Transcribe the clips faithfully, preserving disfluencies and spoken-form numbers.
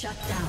Shut down.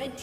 Red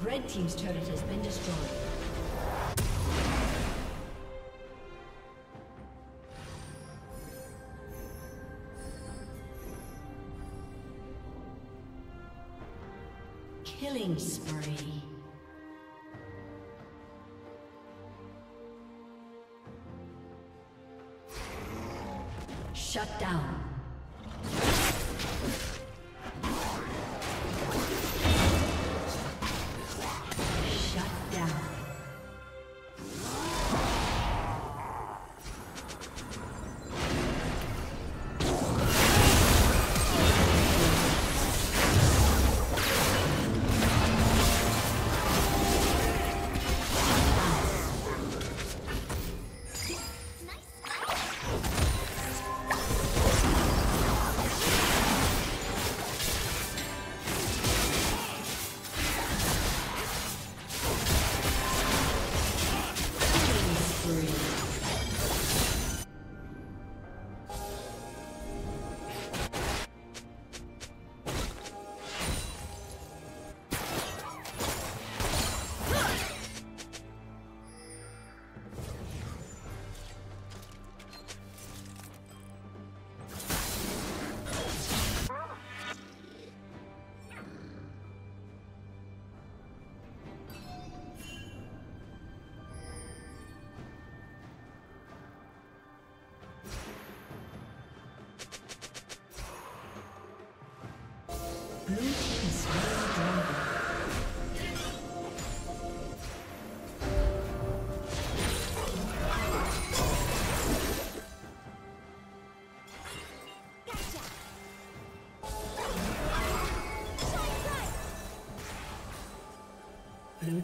Red team's turret has been destroyed. Killing spree. Shut down. Let's go. Blue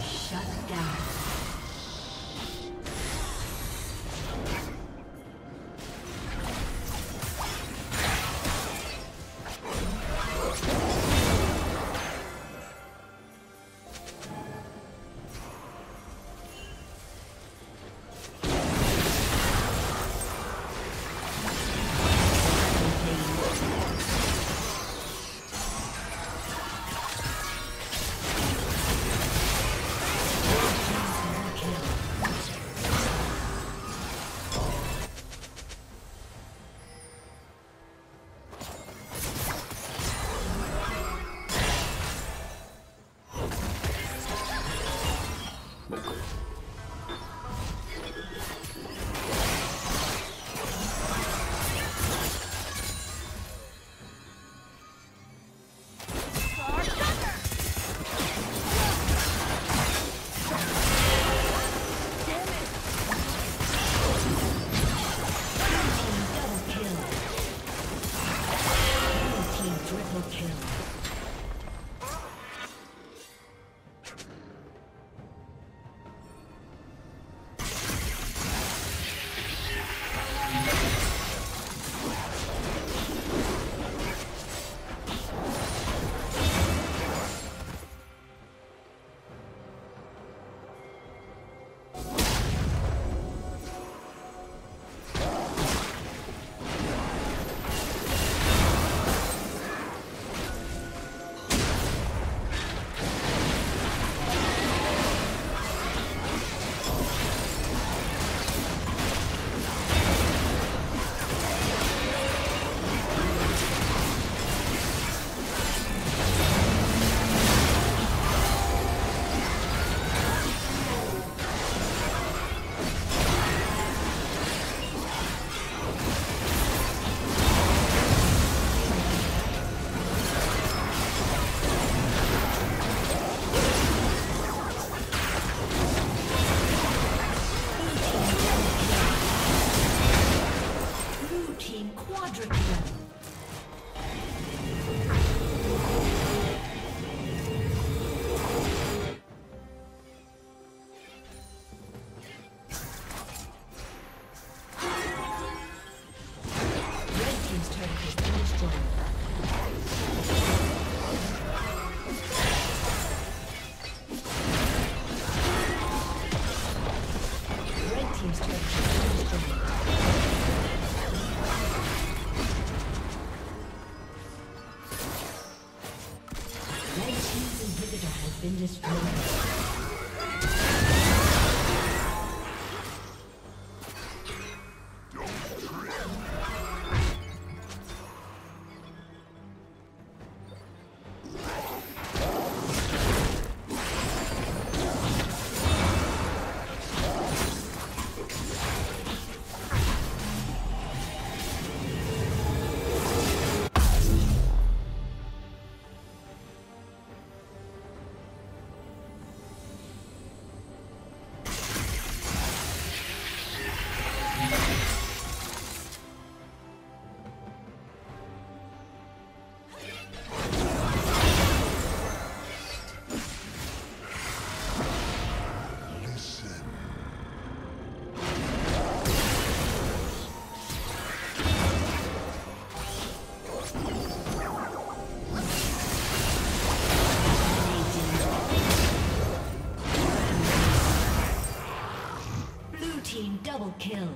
Shut down. Kill.